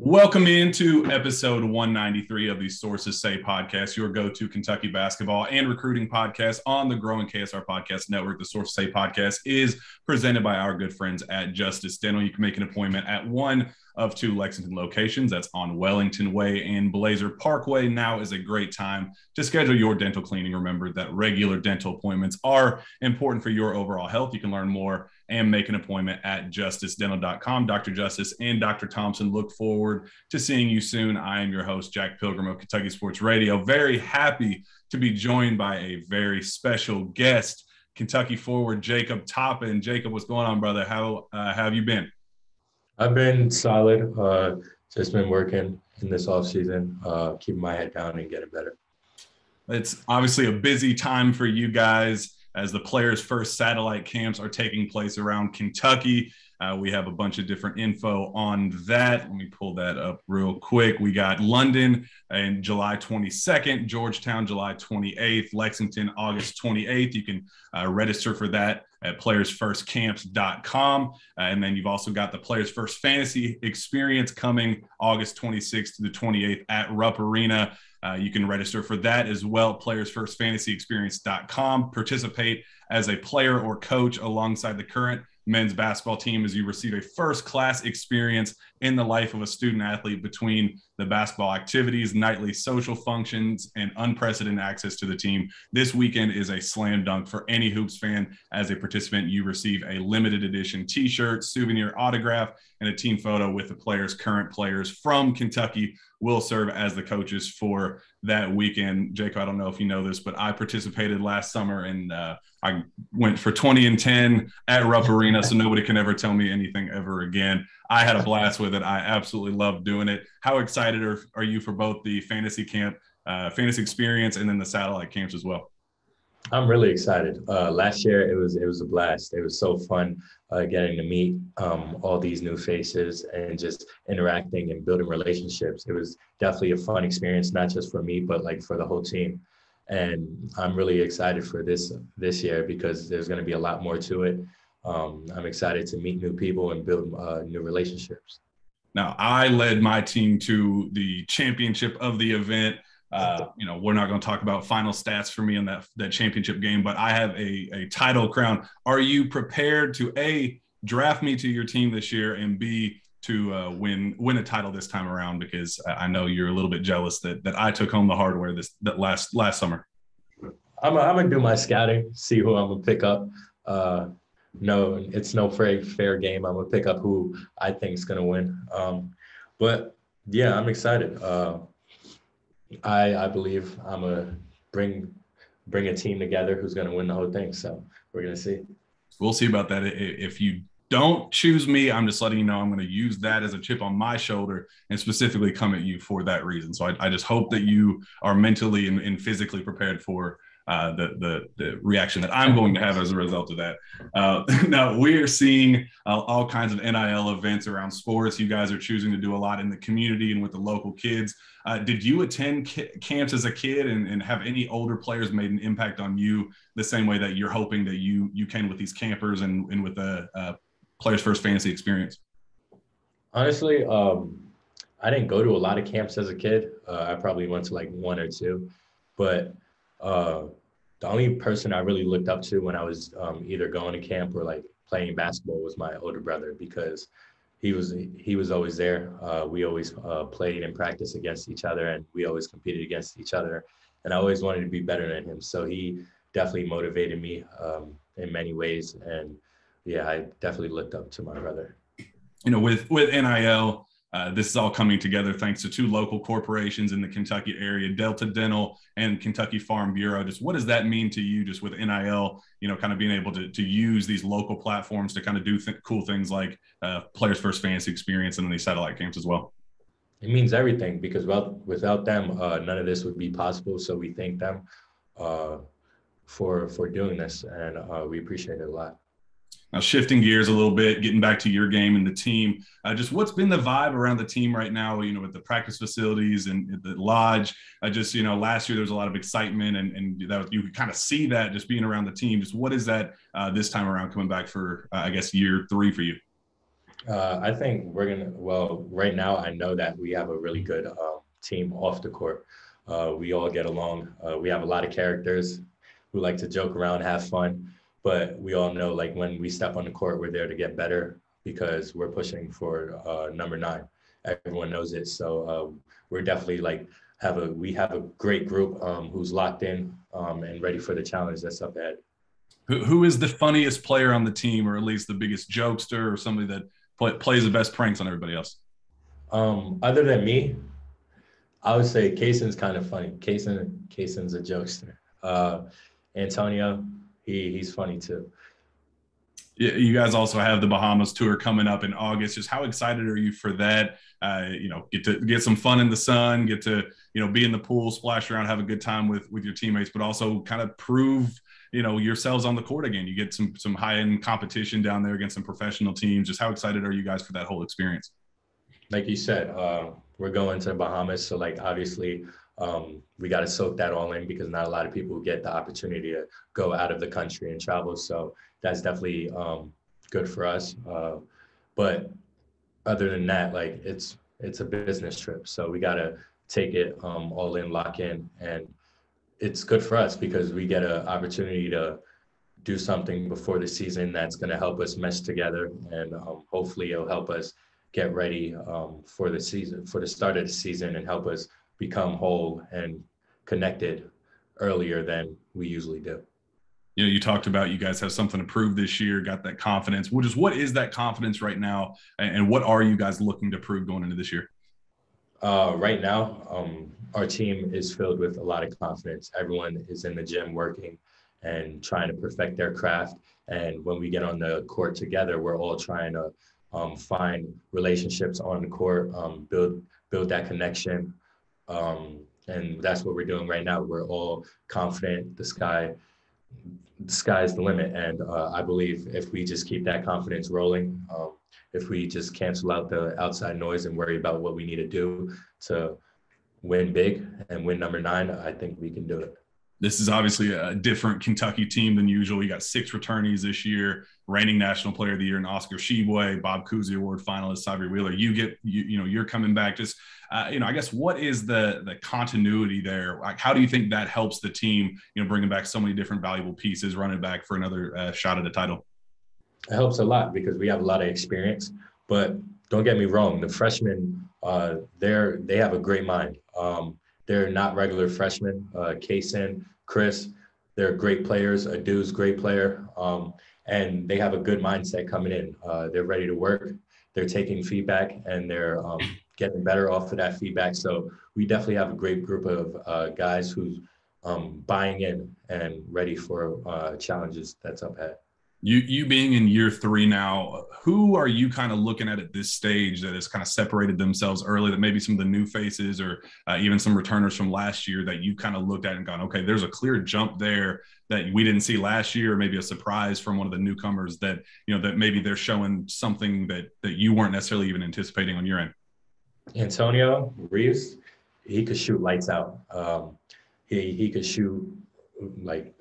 Welcome into episode 193 of the Sources Say podcast, your go-to Kentucky basketball and recruiting podcast on the growing KSR podcast network. The Sources Say podcast is presented by our good friends at Justice Dental. You can make an appointment at one of two Lexington locations. That's on Wellington Way and Blazer Parkway. Now is a great time to schedule your dental cleaning. Remember that regular dental appointments are important for your overall health. You can learn more and make an appointment at justicedental.com. Dr. Justice and Dr. Thompson look forward to seeing you soon. I am your host, Jack Pilgrim of Kentucky Sports Radio. Very happy to be joined by a very special guest, Kentucky forward Jacob Toppin. Jacob, what's going on, brother? How have you been? I've been solid, just been working in this offseason, keeping my head down and getting better. It's obviously a busy time for you guys as the Players First satellite camps are taking place around Kentucky. We have a bunch of different info on that. Let me pull that up real quick. We got London on July 22nd, Georgetown July 28th, Lexington August 28th. You can register for that at PlayersFirstCamps.com. And then you've also got the Players First Fantasy Experience coming August 26th to the 28th at Rupp Arena. You can register for that as well, PlayersFirstFantasyExperience.com. Participate as a player or coach alongside the current men's basketball team as you receive a first-class experience in the life of a student athlete between the basketball activities, nightly social functions, and unprecedented access to the team. This weekend is a slam dunk for any Hoops fan. As a participant, you receive a limited edition t-shirt, souvenir autograph, and a team photo with the players. Current players from Kentucky will serve as the coaches for that weekend. Jacob, I don't know if you know this, but I participated last summer and I went for 20-10 at Rupp Arena, so nobody can ever tell me anything ever again. I had a blast with it. I absolutely love doing it. How excited are you for both the fantasy camp, fantasy experience, and then the satellite camps as well? I'm really excited. Last year it was a blast. It was so fun getting to meet all these new faces and just interacting and building relationships. It was definitely a fun experience, not just for me, but like for the whole team. And I'm really excited for this year because there's going to be a lot more to it. I'm excited to meet new people and build new relationships. Now, I led my team to the championship of the event. We're not going to talk about final stats for me in that championship game, but I have a title crown. Are you prepared to A, draft me to your team this year, and B, to win a title this time around? Because I know you're a little bit jealous that I took home the hardware last summer. I'm gonna do my scouting, see who I'm gonna pick up. No, it's no fair game. I'm gonna pick up who I think's gonna win. But yeah, I'm excited. I believe I'm gonna bring a team together who's gonna win the whole thing. So we're gonna see. We'll see about that. If you don't choose me, I'm just letting you know I'm gonna use that as a chip on my shoulder and specifically come at you for that reason. So I just hope that you are mentally and physically prepared for the reaction that I'm going to have as a result of that. Now, we are seeing all kinds of NIL events around sports. You guys are choosing to do a lot in the community and with the local kids. Did you attend camps as a kid and have any older players made an impact on you the same way that you're hoping that you can with these campers and with the Players First Fantasy Experience? Honestly, I didn't go to a lot of camps as a kid. I probably went to like one or two, but the only person I really looked up to when I was either going to camp or like playing basketball was my older brother, because he was always there. We always played and practiced against each other, and we always competed against each other. And I always wanted to be better than him. So he definitely motivated me in many ways. And yeah, I definitely looked up to my brother. You know, with NIL, this is all coming together thanks to two local corporations in the Kentucky area, Delta Dental and Kentucky Farm Bureau. Just what does that mean to you just with NIL, you know, kind of being able to use these local platforms to kind of do cool things like Players First Fantasy Experience and then these satellite camps as well? It means everything, because without them, none of this would be possible. So we thank them for doing this, and we appreciate it a lot. Now, shifting gears a little bit, getting back to your game and the team, just what's been the vibe around the team right now, you know, with the practice facilities and the lodge? Just, you know, last year there was a lot of excitement and that you could kind of see that just being around the team. Just what is that this time around coming back for, I guess, year 3 for you? I think we're gonna, well, right now I know that we have a really good team off the court. We all get along. We have a lot of characters who like to joke around, have fun, but we all know, like, when we step on the court, we're there to get better because we're pushing for number 9. Everyone knows it. So we're definitely like, we have a great group who's locked in and ready for the challenge that's up ahead. Who is the funniest player on the team, or at least the biggest jokester, or somebody that plays the best pranks on everybody else? Other than me, I would say Kaysen's kind of funny. Kaysen's a jokester. Antonio, he's funny too. You guys also have the Bahamas tour coming up in August. Just how excited are you for that? Get to get some fun in the sun, get to, be in the pool, splash around, have a good time with your teammates, but also kind of prove, yourselves on the court again. You get some high-end competition down there against some professional teams. Just how excited are you guys for that whole experience? Like you said, we're going to the Bahamas. So, obviously, we got to soak that all in because not a lot of people get the opportunity to go out of the country and travel. So that's definitely good for us. But other than that, it's a business trip. So we got to take it all in, lock in. And it's good for us because we get an opportunity to do something before the season that's going to help us mesh together. And hopefully it'll help us get ready for the season, for the start of the season, and help us become whole and connected earlier than we usually do. You talked about you guys have something to prove this year, got that confidence. What is that confidence right now, and what are you guys looking to prove going into this year? Right now, our team is filled with a lot of confidence. Everyone is in the gym working and trying to perfect their craft. And when we get on the court together, we're all trying to find relationships on the court, build that connection. And that's what we're doing right now. We're all confident. The sky's the limit. And I believe if we just keep that confidence rolling, if we just cancel out the outside noise and worry about what we need to do to win big and win number 9, I think we can do it. This is obviously a different Kentucky team than usual. You got 6 returnees this year, reigning National Player of the Year and Oscar Sheboy, Bob Cousy Award finalist, Tre Wheeler. You're coming back. Just, I guess, what is the continuity there? Like, how do you think that helps the team, bringing back so many different valuable pieces, running back for another shot at a title? It helps a lot because we have a lot of experience, but don't get me wrong. The freshmen, they have a great mind. They're not regular freshmen. Kaysen, Chris, they're great players. Adu's great player. And they have a good mindset coming in. They're ready to work. They're taking feedback, and they're getting better off of that feedback. So we definitely have a great group of guys who's buying in and ready for challenges that's up ahead. You being in year 3 now, who are you kind of looking at this stage that has kind of separated themselves early, that maybe some of the new faces or even some returners from last year that you kind of looked at and gone, okay, there's a clear jump there that we didn't see last year, or maybe a surprise from one of the newcomers that, that maybe they're showing something that you weren't necessarily even anticipating on your end? Antonio Reeves, he could shoot lights out. He could shoot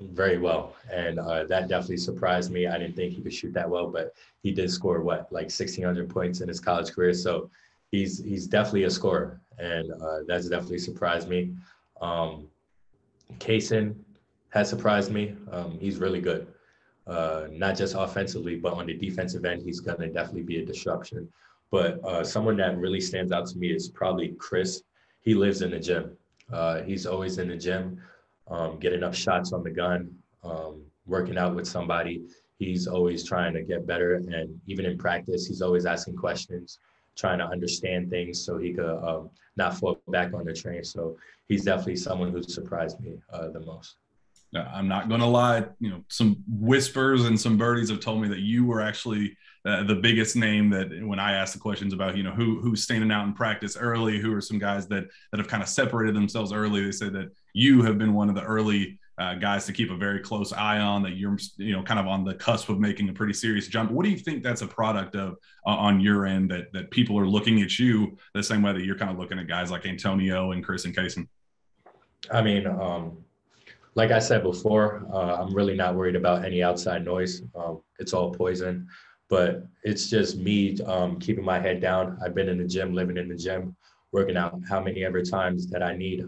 very well, and that definitely surprised me. I didn't think he could shoot that well, but he did score 1,600 points in his college career, so he's definitely a scorer, and that's definitely surprised me. Kaysen has surprised me. He's really good, not just offensively, but on the defensive end, he's gonna definitely be a disruption. But someone that really stands out to me is probably Chris. He lives in the gym. He's always in the gym. Getting up shots on the gun, working out with somebody. He's always trying to get better. And even in practice, he's always asking questions, trying to understand things so he could not fall back on the train. So he's definitely someone who surprised me the most. I'm not going to lie. Some whispers and some birdies have told me that you were actually the biggest name that when I asked the questions about, who's standing out in practice early, who are some guys that have kind of separated themselves early. They said that you have been one of the early guys to keep a very close eye on, that you're, kind of on the cusp of making a pretty serious jump. What do you think that's a product of on your end, that people are looking at you the same way that you're kind of looking at guys like Antonio and Chris and Kaysen? I mean, like I said before, I'm really not worried about any outside noise. It's all poison. But it's just me keeping my head down. I've been in the gym, living in the gym, working out how many ever times that I need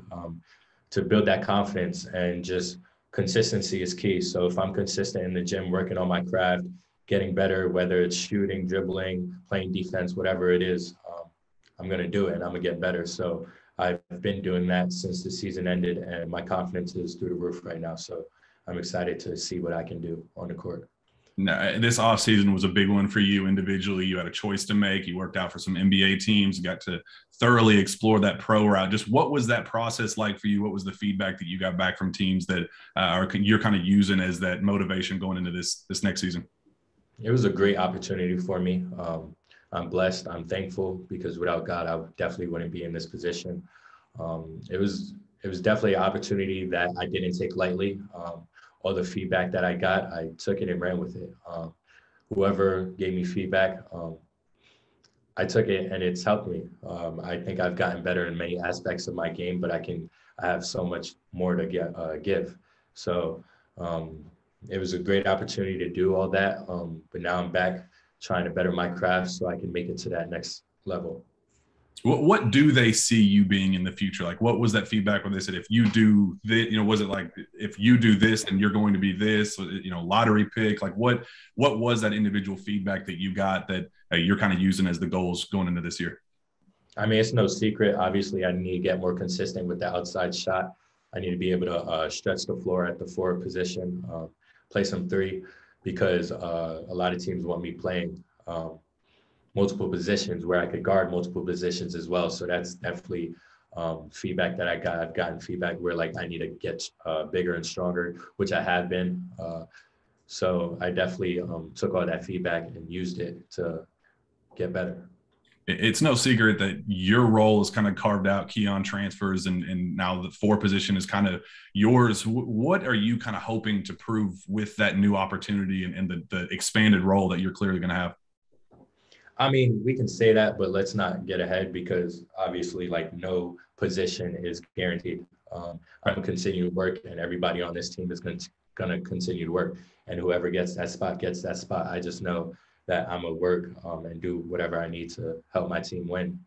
to build that confidence, and just consistency is key. So if I'm consistent in the gym, working on my craft, getting better, whether it's shooting, dribbling, playing defense, whatever it is, I'm going to do it and I'm going to get better. So I've been doing that since the season ended, and my confidence is through the roof right now. So I'm excited to see what I can do on the court. No, this offseason was a big one for you individually. You had a choice to make. You worked out for some NBA teams, got to thoroughly explore that pro route. Just what was that process like for you? What was the feedback that you got back from teams that you're kind of using as that motivation going into this next season? It was a great opportunity for me. I'm blessed. I'm thankful, because without God, I definitely wouldn't be in this position. It was definitely an opportunity that I didn't take lightly. All the feedback that I got, I took it and ran with it. Whoever gave me feedback, I took it and it's helped me. I think I've gotten better in many aspects of my game, but I have so much more to give. So it was a great opportunity to do all that. But now I'm back trying to better my craft so I can make it to that next level. What do they see you being in the future? Like, what was that feedback when they said, if you do this, was it like, if you do this and you're going to be this, lottery pick? Like, what was that individual feedback that you got that you're kind of using as the goals going into this year? I mean, it's no secret. Obviously, I need to get more consistent with the outside shot. I need to be able to stretch the floor at the forward position, play some three, because a lot of teams want me playing multiple positions, where I could guard multiple positions as well. So that's definitely feedback that I got. I've gotten feedback where like I need to get bigger and stronger, which I have been. So I definitely took all that feedback and used it to get better. It's no secret that your role is kind of carved out. Keon transfers, and now the four position is kind of yours. What are you kind of hoping to prove with that new opportunity and the expanded role that you're clearly going to have? I mean, we can say that, but let's not get ahead, because obviously like no position is guaranteed. I'm going to continue to work, and everybody on this team is going to continue to work. And whoever gets that spot gets that spot. I just know that I'm going to work and do whatever I need to help my team win,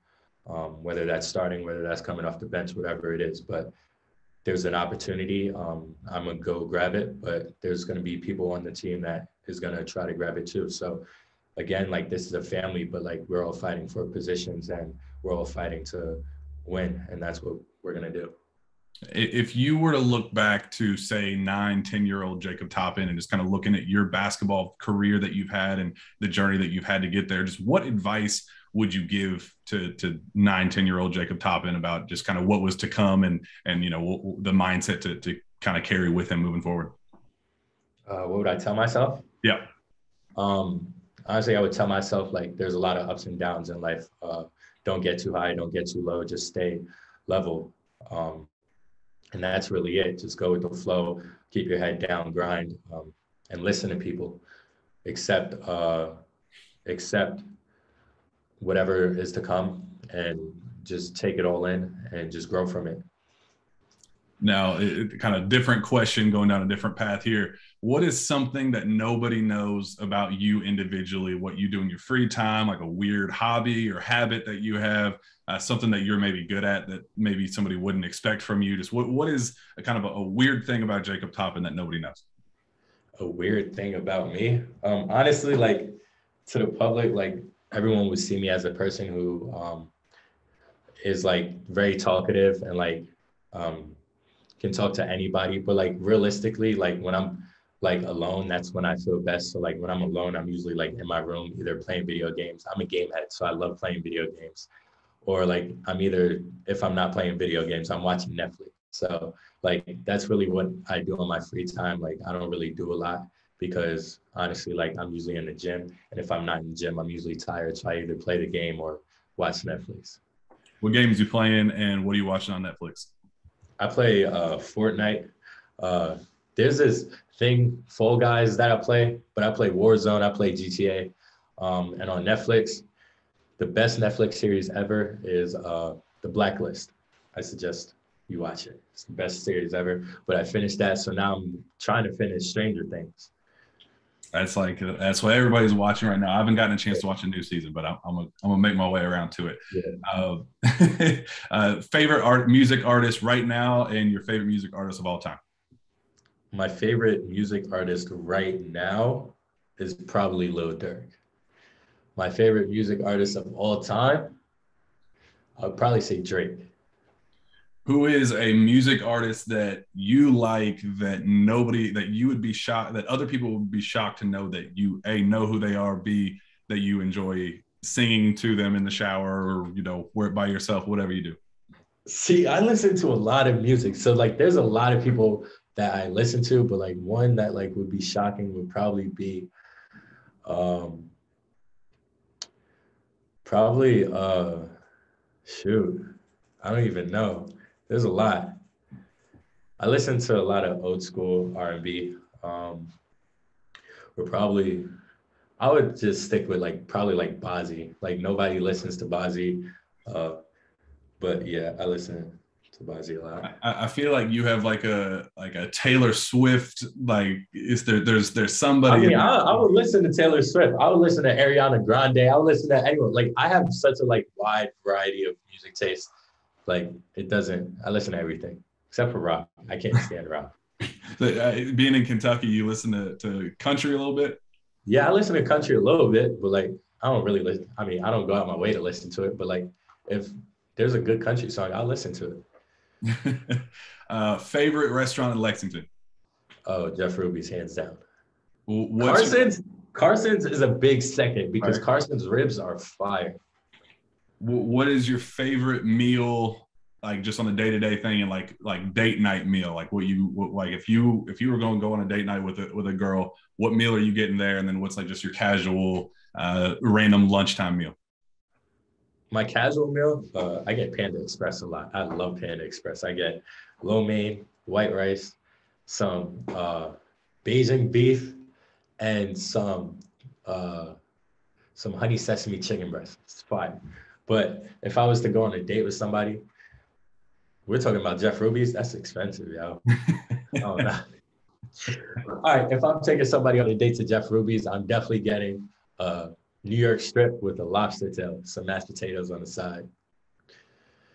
whether that's starting, whether that's coming off the bench, whatever it is. But there's an opportunity. I'm going to go grab it, but there's going to be people on the team that is going to try to grab it too. So again, like this is a family, but like we're all fighting for positions and we're all fighting to win. And that's what we're going to do. If you were to look back to say 9-10-year-old Jacob Toppin and just kind of looking at your basketball career that you've had and the journey that you've had to get there, just what advice would you give to 9-10-year-old Jacob Toppin about just kind of what was to come and the mindset to kind of carry with him moving forward? What would I tell myself? Yeah. Honestly, I would tell myself, like, there's a lot of ups and downs in life. Don't get too high. Don't get too low. Just stay level. And that's really it. Just go with the flow. Keep your head down, grind, and listen to people. Accept whatever is to come and just take it all in and just grow from it. Now, it kind of different question, going down a different path here. What is something that nobody knows about you individually, what you do in your free time, like a weird hobby or habit that you have, something that you're maybe good at that maybe somebody wouldn't expect from you? Just what is a kind of a weird thing about Jacob Toppin that nobody knows? A weird thing about me? Honestly, like to the public, like everyone would see me as a person who is like very talkative and like, can talk to anybody, but like realistically, like when I'm like alone, that's when I feel best. So like when I'm alone, I'm usually like in my room, either playing video games. I'm a game head, so I love playing video games. Or like if I'm not playing video games, I'm watching Netflix. So like, that's really what I do on my free time. Like I don't really do a lot because honestly, like I'm usually in the gym. And if I'm not in the gym, I'm usually tired. So I either play the game or watch Netflix. What games you playing and what are you watching on Netflix? I play Fortnite. There's this thing, Fall Guys, that I play, but I play Warzone, I play GTA. And on Netflix, the best Netflix series ever is The Blacklist. I suggest you watch it. It's the best series ever, but I finished that, so now I'm trying to finish Stranger Things. That's what everybody's watching right now. I haven't gotten a chance to watch a new season, but I'm gonna make my way around to it. Yeah. Favorite music artist right now, and your favorite music artist of all time. My favorite music artist right now is probably Lil Dirk. My favorite music artist of all time, I would probably say Drake. Who is a music artist that you like that you would be shocked, that other people would be shocked to know that you, A, know who they are, B, that you enjoy singing to them in the shower or, wear it by yourself, whatever you do? See, I listen to a lot of music. So, there's a lot of people that I listen to, but, one that, would be shocking would probably be I don't even know. There's a lot. I listen to a lot of old school R&B. I would just stick with Bazzi. Nobody listens to Bazzi. But yeah, I listen to Bazzi a lot. I feel like you have a Taylor Swift, there's somebody. I would listen to Taylor Swift. I would listen to Ariana Grande. I would listen to anyone. I have such a wide variety of music taste. I listen to everything except for rock. I can't stand rock. Being in Kentucky, you listen to country a little bit? Yeah, I listen to country a little bit, but I don't really listen. I mean, I don't go out my way to listen to it, but if there's a good country song, I'll listen to it. Favorite restaurant in Lexington? Oh, Jeff Ruby's, hands down. Carson's is a big second because Carson's ribs are fire. What is your favorite meal, just on a day-to-day thing, and date night meal? If you were going to go on a date night with a girl, what meal are you getting there? And then what's just your casual, random lunchtime meal? My casual meal, I get Panda Express a lot. I love Panda Express. I get lo mein, white rice, some Bajan beef, and some honey sesame chicken breast. It's fine. But if I was to go on a date with somebody, we're talking about Jeff Ruby's. That's expensive, yo. Oh, no. All right. If I'm taking somebody on a date to Jeff Ruby's, I'm definitely getting a New York strip with a lobster tail, some mashed potatoes on the side.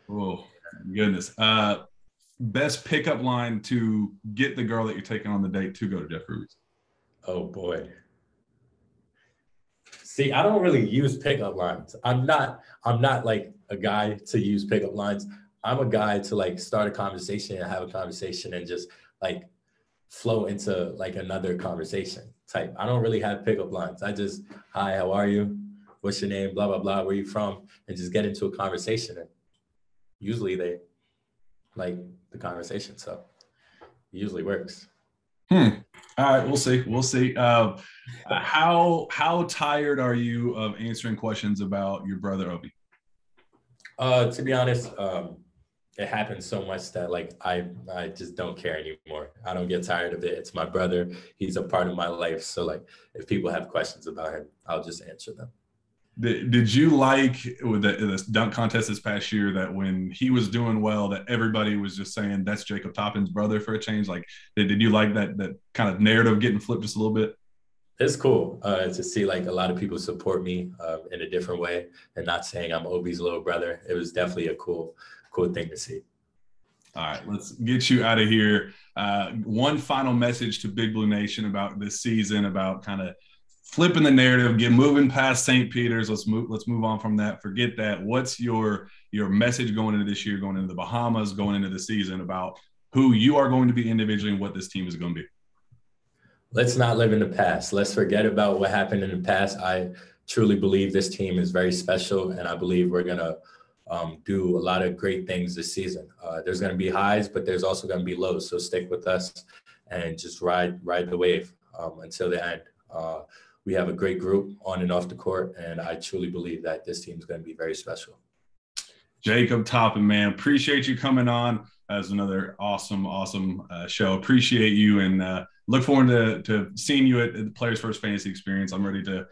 Oh, goodness. Best pickup line to get the girl that you're taking on the date to go to Jeff Ruby's. Oh, boy. See, I don't really use pickup lines. I'm not a guy to use pickup lines. I'm a guy to start a conversation and have a conversation and just flow into another conversation type. I don't really have pickup lines. I just, hi, how are you? What's your name? Blah, blah, blah. Where you from? And just get into a conversation. And usually they like the conversation. So it usually works. All right, we'll see. How tired are you of answering questions about your brother Obi? To be honest, it happens so much that I just don't care anymore. I don't get tired of it. It's my brother. He's a part of my life. So if people have questions about him, I'll just answer them. Did you with this dunk contest this past year that when he was doing well, that everybody was just saying that's Jacob Toppin's brother for a change? Did you like that kind of narrative getting flipped just a little bit? It's cool to see a lot of people support me in a different way and not saying I'm Obi's little brother. It was definitely a cool thing to see. All right, let's get you out of here. One final message to Big Blue Nation about this season, about kind of flipping the narrative, get moving past St. Peter's. Let's move on from that. Forget that. What's your message going into this year, going into the Bahamas, going into the season about who you are going to be individually and what this team is going to be? Let's not live in the past. Let's forget about what happened in the past. I truly believe this team is very special, and I believe we're going to do a lot of great things this season. There's going to be highs, but there's also going to be lows. So stick with us and just ride the wave until the end. We have a great group on and off the court, and I truly believe that this team is going to be very special. Jacob Toppin, man, appreciate you coming on. That was another awesome show. Appreciate you, and look forward to seeing you at the Players First Fantasy Experience. I'm ready to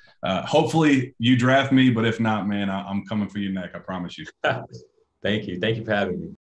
hopefully you draft me, but if not, man, I'm coming for your neck. I promise you. Thank you. Thank you for having me.